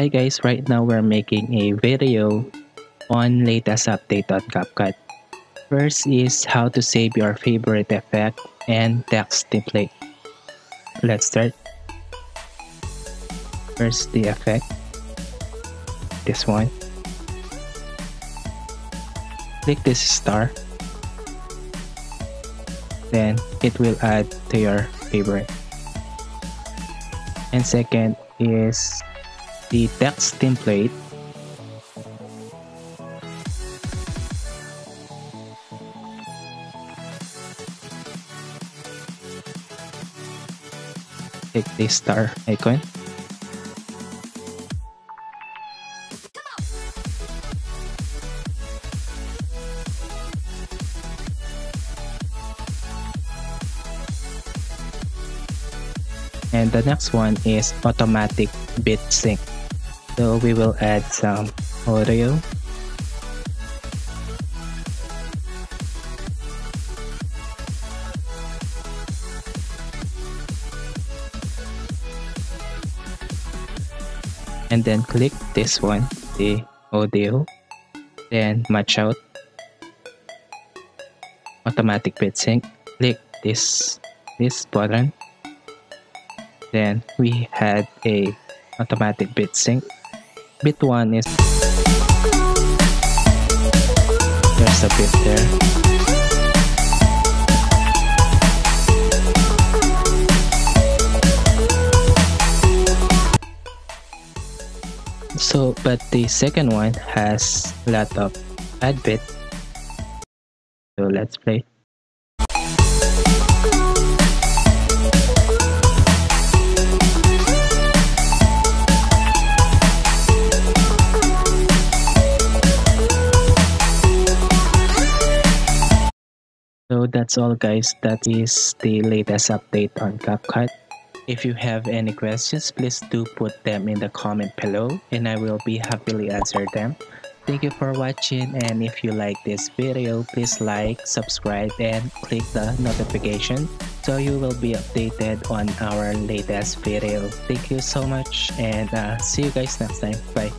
Hi guys, right now we're making a video on latest update on CapCut. First is how to save your favorite effect and text template. Let's start. First the effect, this one. Click this star, then it will add to your favorite. And second is the text template. Click the star icon. And the next one is automatic bit sync. So we will add some audio. And then click this one, the audio. Then match out. Automatic bit sync. Click this button. Then we had a automatic bit sync. Bit 1 is there's a bit there. So, but the second one has a lot of add bit. So let's play. So that's all guys, that is the latest update on CapCut. If you have any questions, please do put them in the comment below and I will be happily answer them. Thank you for watching, and if you like this video, please like, subscribe and click the notification so you will be updated on our latest video. Thank you so much and see you guys next time. Bye.